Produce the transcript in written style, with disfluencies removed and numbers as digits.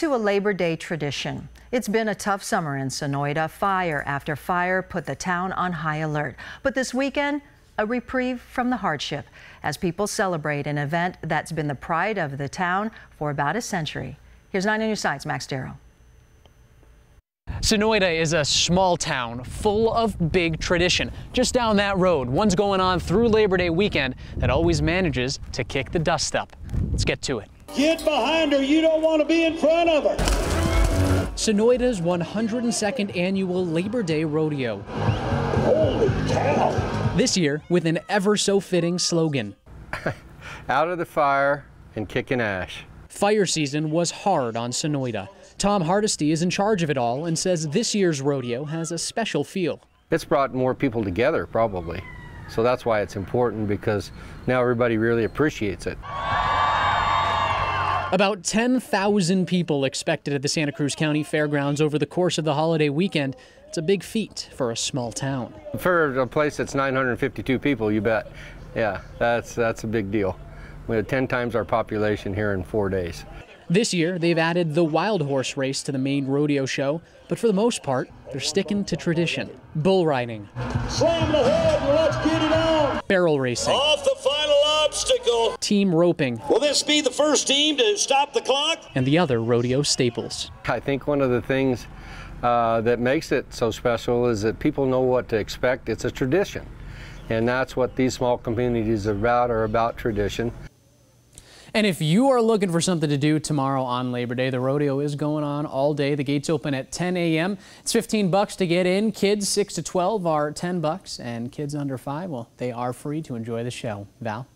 to a Labor Day tradition. It's been a tough summer in Sonoita. Fire after fire put the town on high alert. But this weekend, a reprieve from the hardship as people celebrate an event that's been the pride of the town for about a century. Here's 9 on your side's Max Darrow. Sonoita is a small town full of big tradition. Just down that road, one's going on through Labor Day weekend that always manages to kick the dust up. Let's get to it. Get behind her, you don't want to be in front of her. Sonoita's 102nd annual Labor Day Rodeo. Holy cow! This year with an ever so fitting slogan. Out of the fire and kicking ash. Fire season was hard on Sonoita. Tom Hardesty is in charge of it all and says this year's rodeo has a special feel. It's brought more people together, probably. So that's why it's important, because now everybody really appreciates it. About 10,000 people expected at the Santa Cruz County Fairgrounds over the course of the holiday weekend. It's a big feat for a small town. For a place that's 952 people, you bet. Yeah, that's a big deal. We had 10 times our population here in 4 days. This year, they've added the wild horse race to the main rodeo show, but for the most part, they're sticking to tradition. Bull riding. Slam the head, let's get it on. Barrel racing. Off the final obstacle. Team roping. Will this be the first team to stop the clock? And the other rodeo staples. I think one of the things that makes it so special is that people know what to expect. It's a tradition, and that's what these small communities are about tradition. And if you are looking for something to do tomorrow on Labor Day, the rodeo is going on all day. The gates open at 10 a.m. It's 15 bucks to get in. Kids 6 to 12 are 10 bucks, and kids under 5, well, they are free to enjoy the show. Val?